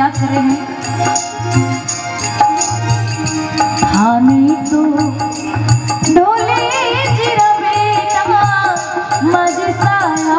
याद करेंगे। खाने तो डोले जीरा बेटा मजे साया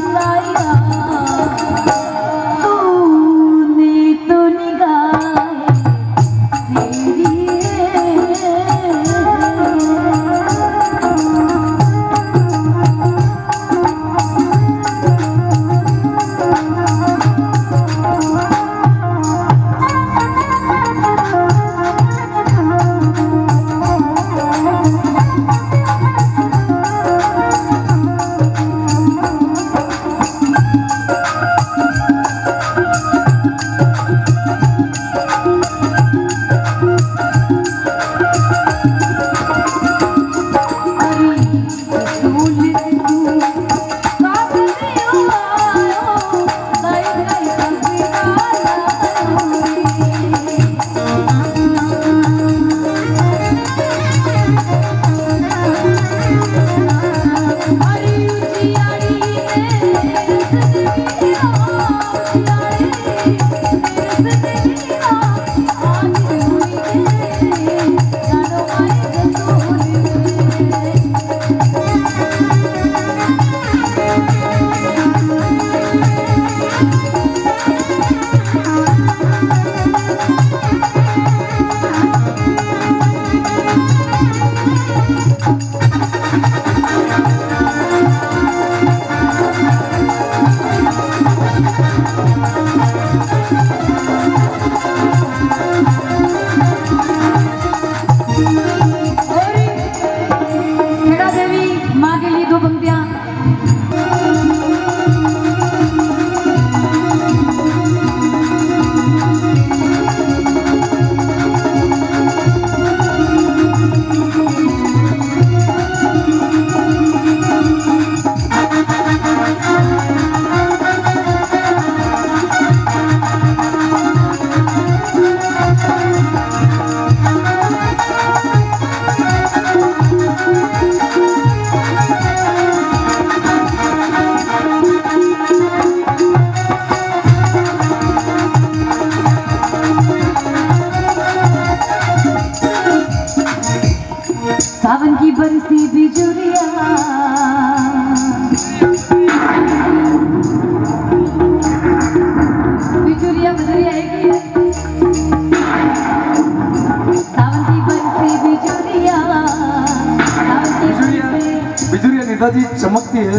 जी चमकती है,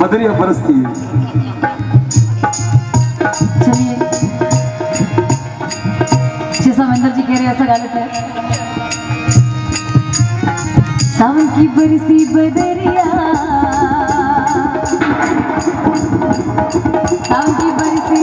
बदरिया बरसती है। चलिए जैसा महेंद्र जी कह रहे ऐसा गा लेते हैं। सावन की बरसी बदरिया, सावन की बरसी